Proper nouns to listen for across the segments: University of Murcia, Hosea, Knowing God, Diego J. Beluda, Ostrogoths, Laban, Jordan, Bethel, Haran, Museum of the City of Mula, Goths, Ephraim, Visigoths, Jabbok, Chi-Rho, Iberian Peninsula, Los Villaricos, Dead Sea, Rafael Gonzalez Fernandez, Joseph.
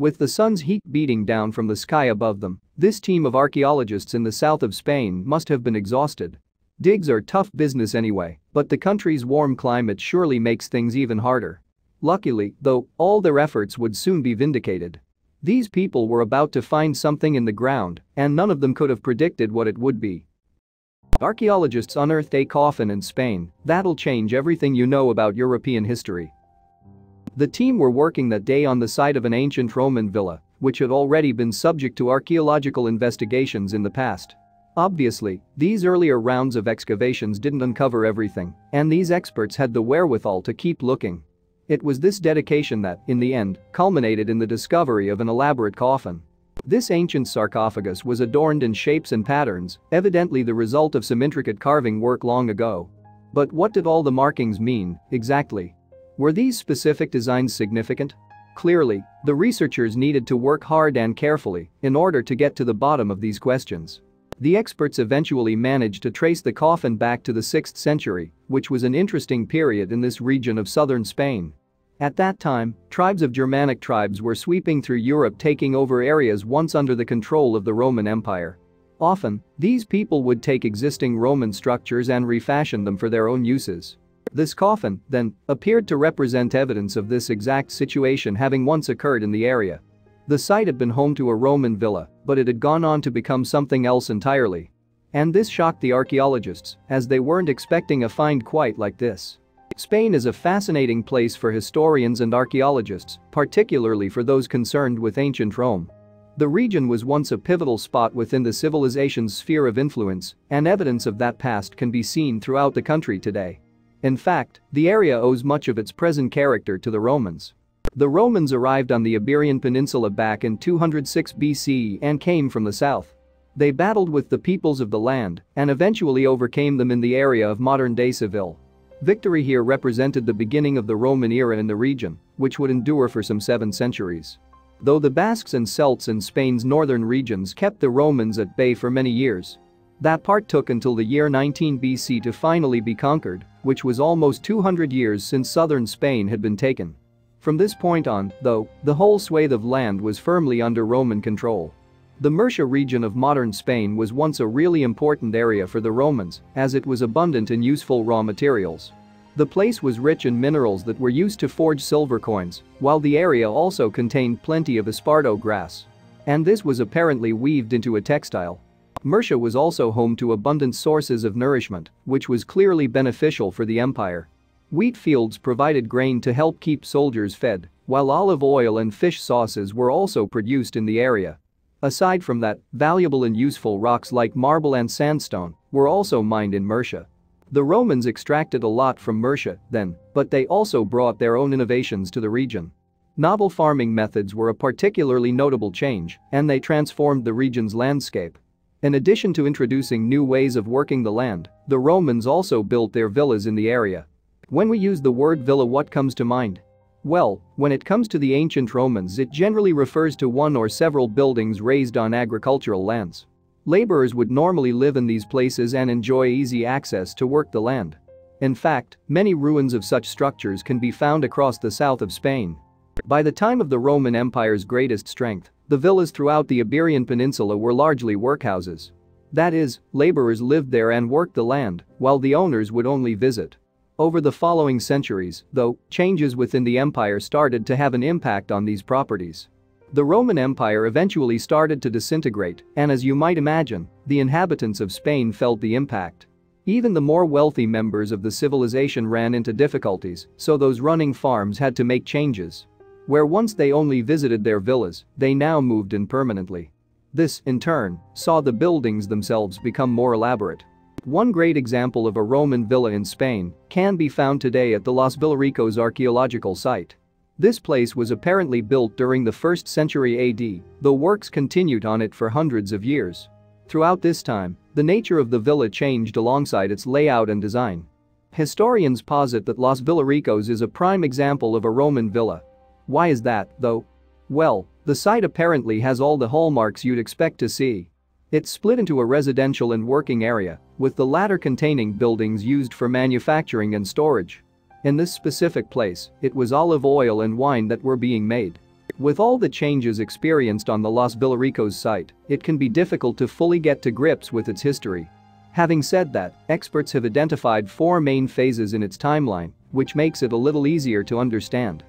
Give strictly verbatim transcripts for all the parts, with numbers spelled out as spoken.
With the sun's heat beating down from the sky above them, this team of archaeologists in the south of Spain must have been exhausted. Digs are tough business anyway, but the country's warm climate surely makes things even harder. Luckily, though, all their efforts would soon be vindicated. These people were about to find something in the ground, and none of them could have predicted what it would be. Archaeologists unearthed a coffin in Spain. That'll change everything you know about European history. The team were working that day on the site of an ancient Roman villa, which had already been subject to archaeological investigations in the past. Obviously, these earlier rounds of excavations didn't uncover everything, and these experts had the wherewithal to keep looking. It was this dedication that, in the end, culminated in the discovery of an elaborate coffin. This ancient sarcophagus was adorned in shapes and patterns, evidently the result of some intricate carving work long ago. But what did all the markings mean, exactly? Were these specific designs significant? Clearly, the researchers needed to work hard and carefully in order to get to the bottom of these questions. The experts eventually managed to trace the coffin back to the sixth century, which was an interesting period in this region of southern Spain. At that time, tribes of Germanic tribes were sweeping through Europe, taking over areas once under the control of the Roman Empire. Often, these people would take existing Roman structures and refashion them for their own uses. This coffin, then, appeared to represent evidence of this exact situation having once occurred in the area. The site had been home to a Roman villa, but it had gone on to become something else entirely. And this shocked the archaeologists, as they weren't expecting a find quite like this. Spain is a fascinating place for historians and archaeologists, particularly for those concerned with ancient Rome. The region was once a pivotal spot within the civilization's sphere of influence, and evidence of that past can be seen throughout the country today. In fact, the area owes much of its present character to the Romans. The Romans arrived on the Iberian Peninsula back in two hundred six B C E and came from the south. They battled with the peoples of the land and eventually overcame them in the area of modern-day Seville. Victory here represented the beginning of the Roman era in the region, which would endure for some seven centuries. Though the Basques and Celts in Spain's northern regions kept the Romans at bay for many years, that part took until the year nineteen B C to finally be conquered, which was almost two hundred years since southern Spain had been taken. From this point on, though, the whole swathe of land was firmly under Roman control. The Murcia region of modern Spain was once a really important area for the Romans, as it was abundant in useful raw materials. The place was rich in minerals that were used to forge silver coins, while the area also contained plenty of esparto grass. And this was apparently weaved into a textile. Murcia was also home to abundant sources of nourishment, which was clearly beneficial for the empire. Wheat fields provided grain to help keep soldiers fed, while olive oil and fish sauces were also produced in the area. Aside from that, valuable and useful rocks like marble and sandstone were also mined in Murcia. The Romans extracted a lot from Murcia then, but they also brought their own innovations to the region. Novel farming methods were a particularly notable change, and they transformed the region's landscape. In addition to introducing new ways of working the land, the Romans also built their villas in the area. When we use the word villa, what comes to mind? Well, when it comes to the ancient Romans, it generally refers to one or several buildings raised on agricultural lands. Laborers would normally live in these places and enjoy easy access to work the land. In fact, many ruins of such structures can be found across the south of Spain. By the time of the Roman Empire's greatest strength, the villas throughout the Iberian Peninsula were largely workhouses. That is, laborers lived there and worked the land, while the owners would only visit. Over the following centuries, though, changes within the empire started to have an impact on these properties. The Roman Empire eventually started to disintegrate, and as you might imagine, the inhabitants of Spain felt the impact. Even the more wealthy members of the civilization ran into difficulties, so those running farms had to make changes. Where once they only visited their villas, they now moved in permanently. This, in turn, saw the buildings themselves become more elaborate. One great example of a Roman villa in Spain can be found today at the Los Villaricos archaeological site. This place was apparently built during the first century A D, the works continued on it for hundreds of years. Throughout this time, the nature of the villa changed alongside its layout and design. Historians posit that Los Villaricos is a prime example of a Roman villa. Why is that, though? Well, the site apparently has all the hallmarks you'd expect to see. It's split into a residential and working area, with the latter containing buildings used for manufacturing and storage. In this specific place, it was olive oil and wine that were being made. With all the changes experienced on the Los Villaricos site, it can be difficult to fully get to grips with its history. Having said that, experts have identified four main phases in its timeline, which makes it a little easier to understand.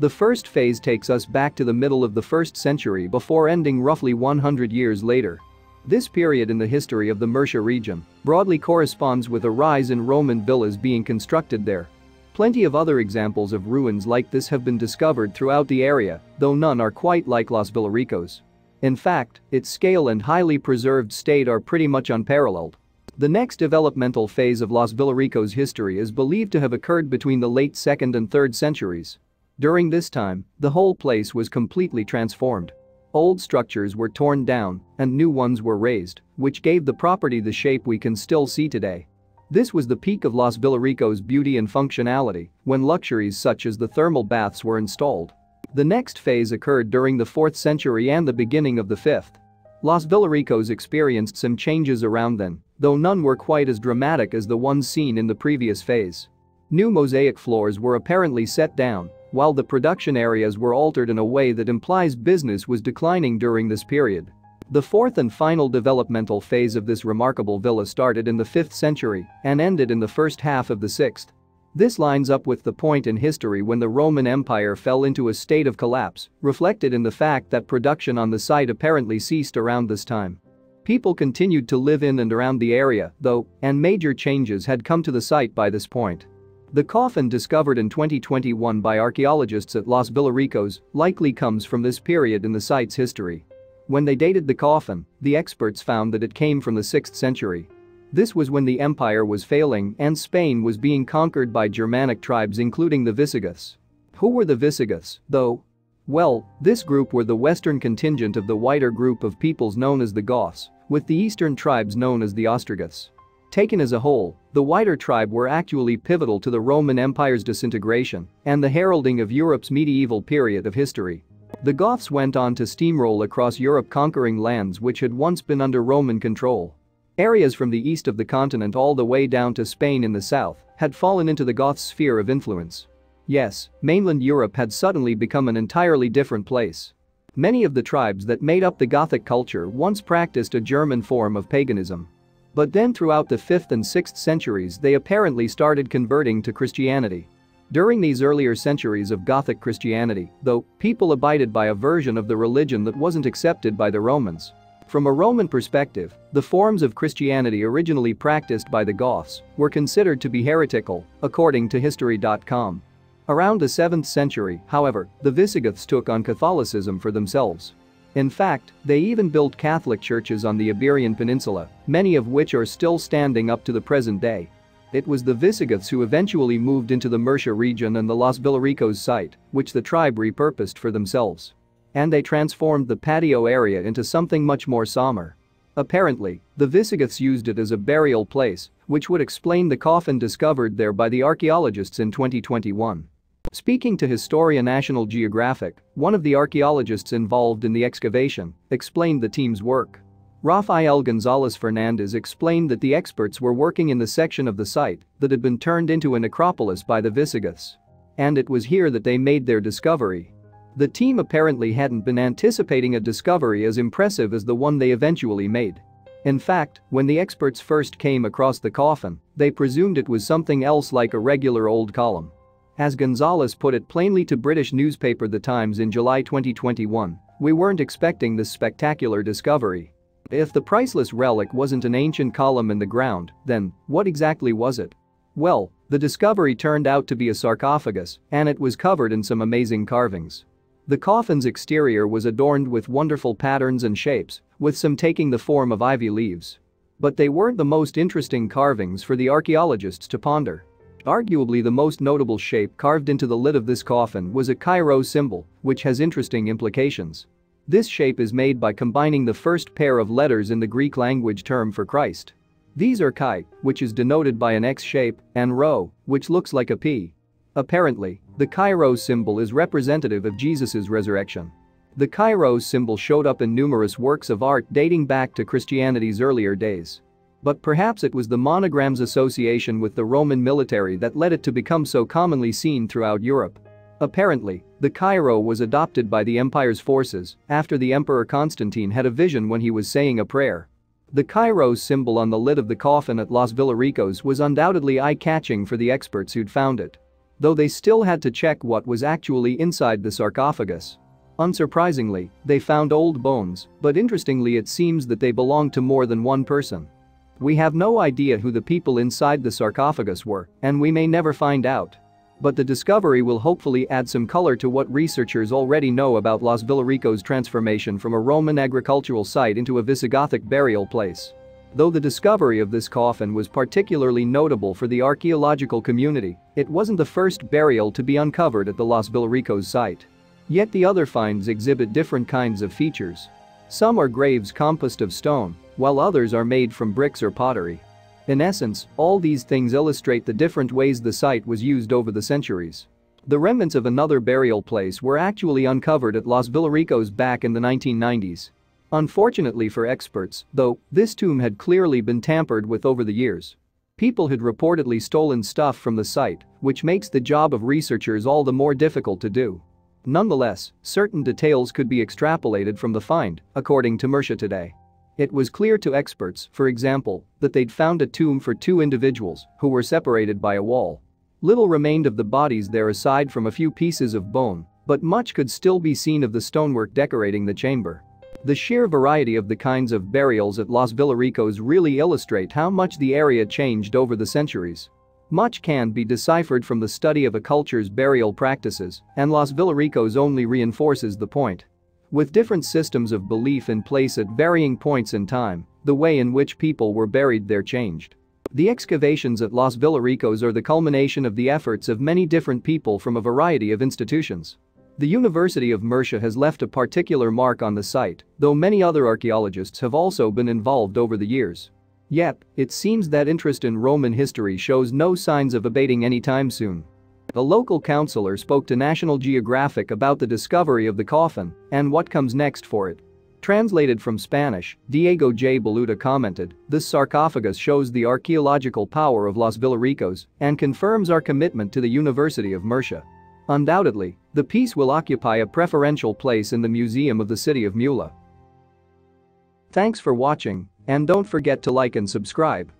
The first phase takes us back to the middle of the first century before ending roughly one hundred years later. This period in the history of the Murcia region broadly corresponds with a rise in Roman villas being constructed there. Plenty of other examples of ruins like this have been discovered throughout the area, though none are quite like Los Villaricos. In fact, its scale and highly preserved state are pretty much unparalleled. The next developmental phase of Los Villaricos' history is believed to have occurred between the late second and third centuries. During this time, the whole place was completely transformed. Old structures were torn down and new ones were raised, which gave the property the shape we can still see today. This was the peak of Los Villaricos' beauty and functionality, when luxuries such as the thermal baths were installed. The next phase occurred during the fourth century and the beginning of the fifth. Los Villaricos experienced some changes around then, though none were quite as dramatic as the ones seen in the previous phase. New mosaic floors were apparently set down, while the production areas were altered in a way that implies business was declining during this period. The fourth and final developmental phase of this remarkable villa started in the fifth century and ended in the first half of the sixth. This lines up with the point in history when the Roman Empire fell into a state of collapse, reflected in the fact that production on the site apparently ceased around this time. People continued to live in and around the area, though, and major changes had come to the site by this point. The coffin discovered in twenty twenty-one by archaeologists at Los Villaricos likely comes from this period in the site's history. When they dated the coffin, the experts found that it came from the sixth century. This was when the empire was failing and Spain was being conquered by Germanic tribes including the Visigoths. Who were the Visigoths, though? Well, this group were the western contingent of the wider group of peoples known as the Goths, with the eastern tribes known as the Ostrogoths. Taken as a whole, the wider tribe were actually pivotal to the Roman Empire's disintegration and the heralding of Europe's medieval period of history. The Goths went on to steamroll across Europe, conquering lands which had once been under Roman control. Areas from the east of the continent all the way down to Spain in the south had fallen into the Goths' sphere of influence. Yes, mainland Europe had suddenly become an entirely different place. Many of the tribes that made up the Gothic culture once practiced a German form of paganism. But then throughout the fifth and sixth centuries they apparently started converting to Christianity. During these earlier centuries of Gothic Christianity, though, people abided by a version of the religion that wasn't accepted by the Romans. From a Roman perspective, the forms of Christianity originally practiced by the Goths were considered to be heretical, according to history dot com. Around the seventh century, however, the Visigoths took on Catholicism for themselves. In fact, they even built Catholic churches on the Iberian Peninsula, many of which are still standing up to the present day. It was the Visigoths who eventually moved into the Murcia region and the Los Villaricos site, which the tribe repurposed for themselves. And they transformed the patio area into something much more somber. Apparently, the Visigoths used it as a burial place, which would explain the coffin discovered there by the archaeologists in twenty twenty-one. Speaking to Historia National Geographic, one of the archaeologists involved in the excavation explained the team's work. Rafael Gonzalez Fernandez explained that the experts were working in the section of the site that had been turned into a necropolis by the Visigoths. And it was here that they made their discovery. The team apparently hadn't been anticipating a discovery as impressive as the one they eventually made. In fact, when the experts first came across the coffin, they presumed it was something else like a regular old column. As Gonzalez put it plainly to British newspaper The Times in July twenty twenty-one, "We weren't expecting this spectacular discovery. If the priceless relic wasn't an ancient column in the ground, then what exactly was it?" Well, the discovery turned out to be a sarcophagus, and it was covered in some amazing carvings. The coffin's exterior was adorned with wonderful patterns and shapes, with some taking the form of ivy leaves. But they weren't the most interesting carvings for the archaeologists to ponder. Arguably the most notable shape carved into the lid of this coffin was a Chi-Rho symbol, which has interesting implications. This shape is made by combining the first pair of letters in the Greek language term for Christ. These are chi, which is denoted by an X shape, and rho, which looks like a P. Apparently, the Chi-Rho symbol is representative of Jesus' resurrection. The Chi-Rho symbol showed up in numerous works of art dating back to Christianity's earlier days. But perhaps it was the monogram's association with the Roman military that led it to become so commonly seen throughout Europe. Apparently, the Chi-Rho was adopted by the empire's forces after the Emperor Constantine had a vision when he was saying a prayer. The Chi-Rho symbol on the lid of the coffin at Los Villaricos was undoubtedly eye-catching for the experts who'd found it. Though they still had to check what was actually inside the sarcophagus. Unsurprisingly, they found old bones, but interestingly it seems that they belonged to more than one person. We have no idea who the people inside the sarcophagus were, and we may never find out. But the discovery will hopefully add some color to what researchers already know about Los Villaricos' transformation from a Roman agricultural site into a Visigothic burial place. Though the discovery of this coffin was particularly notable for the archaeological community, it wasn't the first burial to be uncovered at the Los Villaricos site. Yet the other finds exhibit different kinds of features. Some are graves composed of stone, while others are made from bricks or pottery. In essence, all these things illustrate the different ways the site was used over the centuries. The remnants of another burial place were actually uncovered at Los Villaricos back in the nineteen nineties. Unfortunately for experts, though, this tomb had clearly been tampered with over the years. People had reportedly stolen stuff from the site, which makes the job of researchers all the more difficult to do. Nonetheless, certain details could be extrapolated from the find, according to Murcia Today. It was clear to experts, for example, that they'd found a tomb for two individuals who were separated by a wall. Little remained of the bodies there aside from a few pieces of bone, but much could still be seen of the stonework decorating the chamber. The sheer variety of the kinds of burials at Los Villaricos really illustrate how much the area changed over the centuries. Much can be deciphered from the study of a culture's burial practices, and Los Villaricos only reinforces the point. With different systems of belief in place at varying points in time, the way in which people were buried there changed. The excavations at Los Villaricos are the culmination of the efforts of many different people from a variety of institutions. The University of Murcia has left a particular mark on the site, though many other archaeologists have also been involved over the years. Yet, it seems that interest in Roman history shows no signs of abating anytime soon. A local councillor spoke to National Geographic about the discovery of the coffin and what comes next for it. Translated from Spanish, Diego J. Beluda commented, "This sarcophagus shows the archaeological power of Los Villaricos and confirms our commitment to the University of Murcia." Undoubtedly, the piece will occupy a preferential place in the Museum of the City of Mula. Thanks for watching, and don't forget to like and subscribe.